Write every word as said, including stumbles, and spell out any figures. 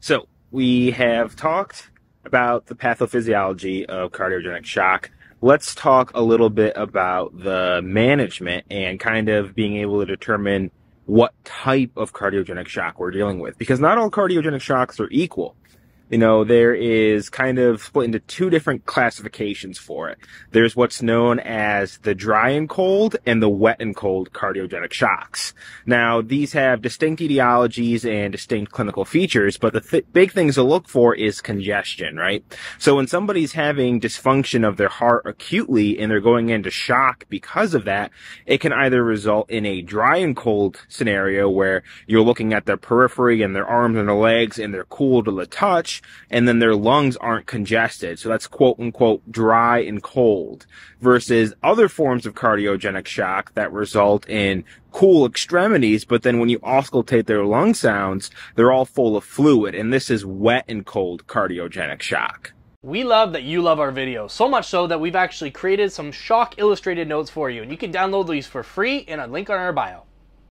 So we have talked about the pathophysiology of cardiogenic shock. Let's talk a little bit about the management and kind of being able to determine what type of cardiogenic shock we're dealing with, because not all cardiogenic shocks are equal. You know, there is kind of split into two different classifications for it. There's what's known as the dry and cold and the wet and cold cardiogenic shocks. Now, these have distinct etiologies and distinct clinical features, but the th- big things to look for is congestion, right? So when somebody's having dysfunction of their heart acutely and they're going into shock because of that, it can either result in a dry and cold scenario where you're looking at their periphery and their arms and their legs and they're cool to the touch, and then their lungs aren't congested. So that's quote unquote dry and cold, versus other forms of cardiogenic shock that result in cool extremities. But then when you auscultate their lung sounds, they're all full of fluid. And this is wet and cold cardiogenic shock. We love that you love our videos, so much so that we've actually created some shock illustrated notes for you. And you can download these for free in a link on our bio.